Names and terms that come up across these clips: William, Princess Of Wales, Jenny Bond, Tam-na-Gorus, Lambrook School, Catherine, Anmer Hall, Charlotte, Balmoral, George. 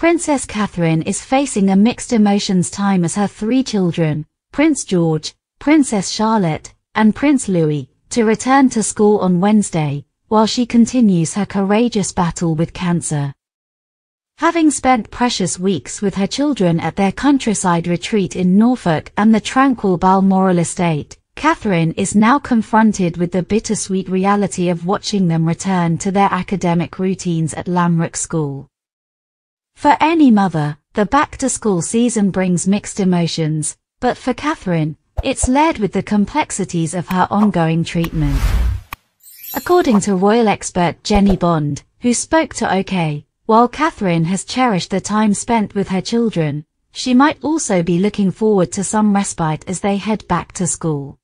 Princess Catherine is facing a mixed emotions time as her three children, Prince George, Princess Charlotte, and Prince Louis, to return to school on Wednesday, while she continues her courageous battle with cancer. Having spent precious weeks with her children at their countryside retreat in Norfolk and the tranquil Balmoral estate, Catherine is now confronted with the bittersweet reality of watching them return to their academic routines at Lambrook School. For any mother, the back-to-school season brings mixed emotions, but for Catherine, it's layered with the complexities of her ongoing treatment. According to royal expert Jenny Bond, who spoke to OK, while Catherine has cherished the time spent with her children, she might also be looking forward to some respite as they head back to school.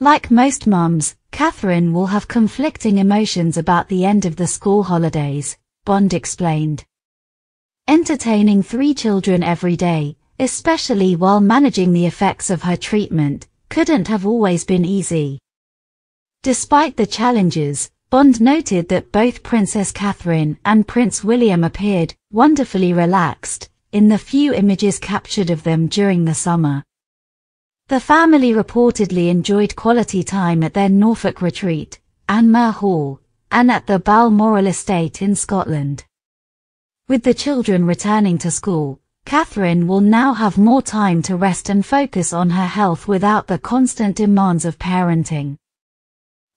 Like most mums, Catherine will have conflicting emotions about the end of the school holidays, Bond explained. Entertaining three children every day, especially while managing the effects of her treatment, couldn't have always been easy. Despite the challenges, Bond noted that both Princess Catherine and Prince William appeared wonderfully relaxed in the few images captured of them during the summer. The family reportedly enjoyed quality time at their Norfolk retreat, Anmer Hall, and at the Balmoral estate in Scotland. With the children returning to school, Catherine will now have more time to rest and focus on her health without the constant demands of parenting.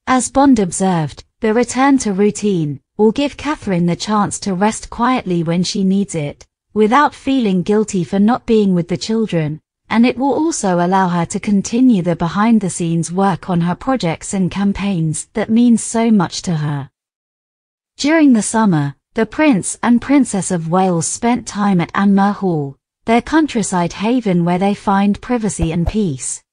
As Bond observed, the return to routine will give Catherine the chance to rest quietly when she needs it, without feeling guilty for not being with the children, and it will also allow her to continue the behind-the-scenes work on her projects and campaigns that means so much to her. During the summer, the Prince and Princess of Wales spent time at Anmer Hall, their countryside haven where they find privacy and peace.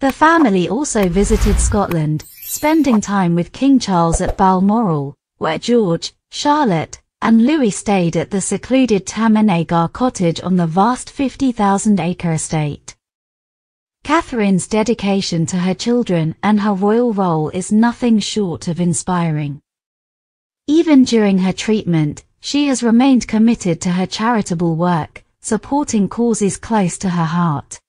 The family also visited Scotland, spending time with King Charles at Balmoral, where George, Charlotte, and Louis stayed at the secluded Tam-na-Gorus cottage on the vast 50,000-acre estate. Catherine's dedication to her children and her royal role is nothing short of inspiring. Even during her treatment, she has remained committed to her charitable work, supporting causes close to her heart.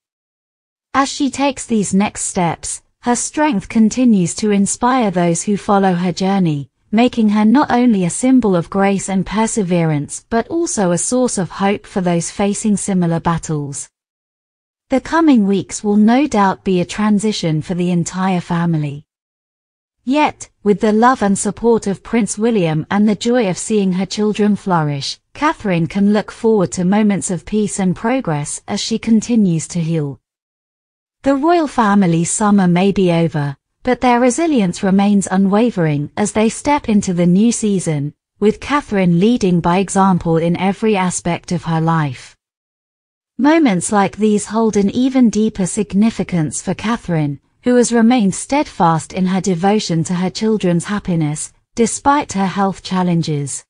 As she takes these next steps, her strength continues to inspire those who follow her journey, making her not only a symbol of grace and perseverance but also a source of hope for those facing similar battles. The coming weeks will no doubt be a transition for the entire family. Yet, with the love and support of Prince William and the joy of seeing her children flourish, Catherine can look forward to moments of peace and progress as she continues to heal. The royal family's summer may be over, but their resilience remains unwavering as they step into the new season, with Catherine leading by example in every aspect of her life. Moments like these hold an even deeper significance for Catherine, who has remained steadfast in her devotion to her children's happiness, despite her health challenges.